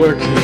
working.